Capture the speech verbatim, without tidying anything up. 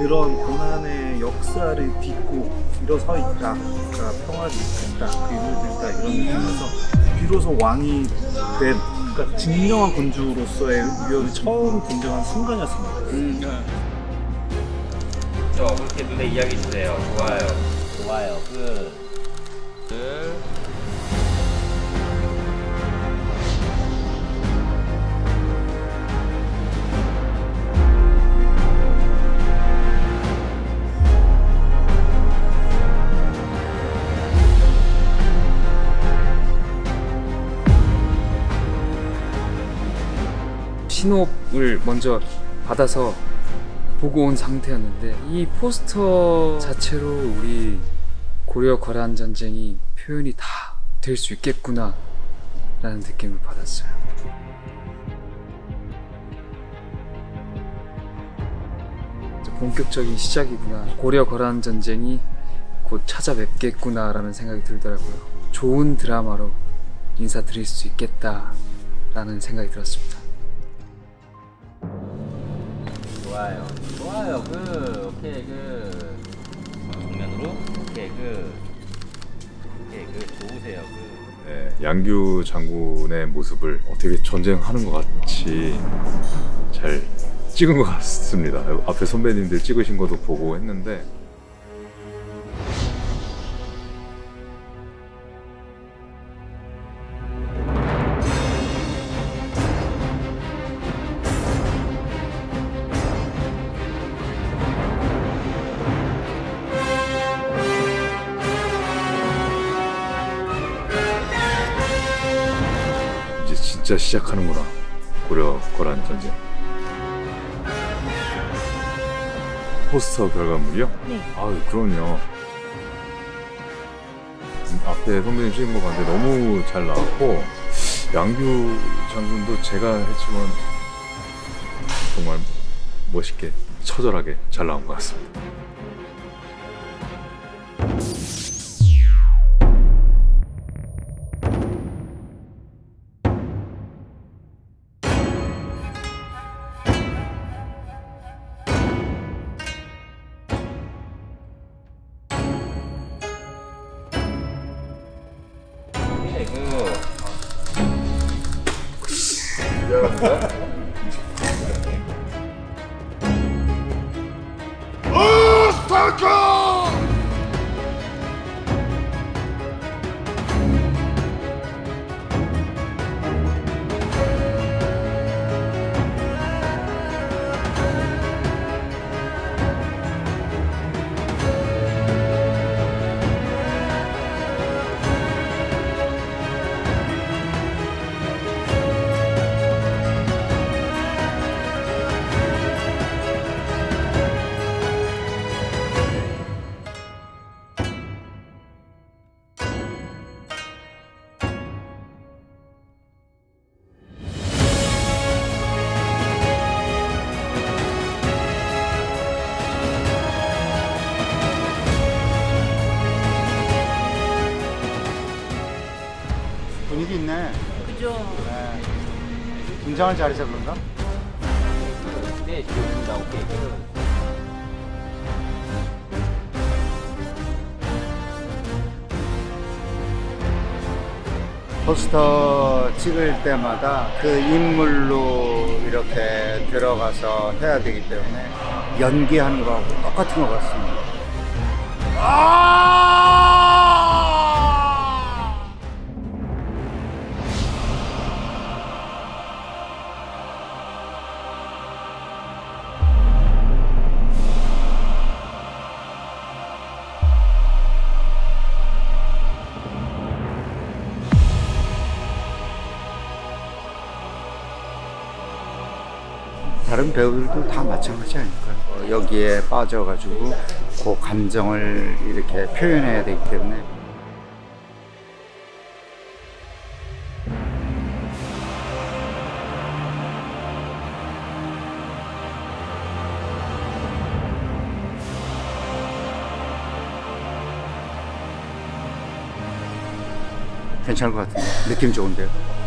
그런 고난의 역사를 딛고 일어서 있다, 그러니까 평화를 이끈다, 그 인물들이다, 이런 느낌에서 비로소 왕이 된, 그러니까 진정한 군주로서의 위협이 처음 등장한 순간이었습니다. 음. 저 어떻게 눈에 이야기 주세요. 좋아요. 좋아요. 끝. 끝. 신호를 먼저 받아서 보고 온 상태였는데, 이 포스터 자체로 우리 고려거란전쟁이 표현이 다 될 수 있겠구나 라는 느낌을 받았어요. 본격적인 시작이구나, 고려거란전쟁이 곧 찾아뵙겠구나 라는 생각이 들더라고요. 좋은 드라마로 인사드릴 수 있겠다 라는 생각이 들었습니다. 좋아요. 좋아요. 그 오케이 그 정면으로 오케이 그 오케이 그 좋으세요. 그 네, 양규 장군의 모습을 어떻게 전쟁하는 것 같이 잘 찍은 것 같습니다. 앞에 선배님들 찍으신 것도 보고 했는데 진짜 시작하는구나, 고려거란전쟁. 포스터 결과물이요? 네. 아유, 그럼요. 앞에 선배님 찍은 거 봤는데 너무 잘 나왔고, 양규 장군도 제가 했지만 정말 멋있게, 처절하게 잘 나온 것 같습니다. 분위기 있네. 그죠. 네. 긴장을 잘해서 그런가? 네, 좋습니다. 오케이. 포스터 찍을 때마다 그 인물로 이렇게 들어가서 해야 되기 때문에 연기하는 거하고 똑같은 것 같습니다. 아! 다른 배우들도 다 마찬가지 아닐까요? 어, 여기에 빠져가지고 그 감정을 이렇게 표현해야 되기 때문에 괜찮을 것 같은데, 느낌 좋은데요?